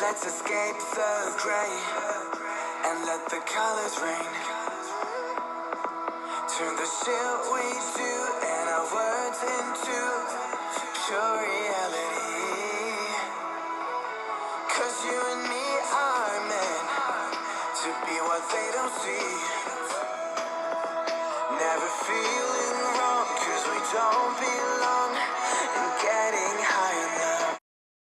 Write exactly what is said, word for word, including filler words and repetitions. Let's escape the grey and let the colors rain. Turn the shit we do and our words into pure reality. Cause you and me are meant to to be what they don't see.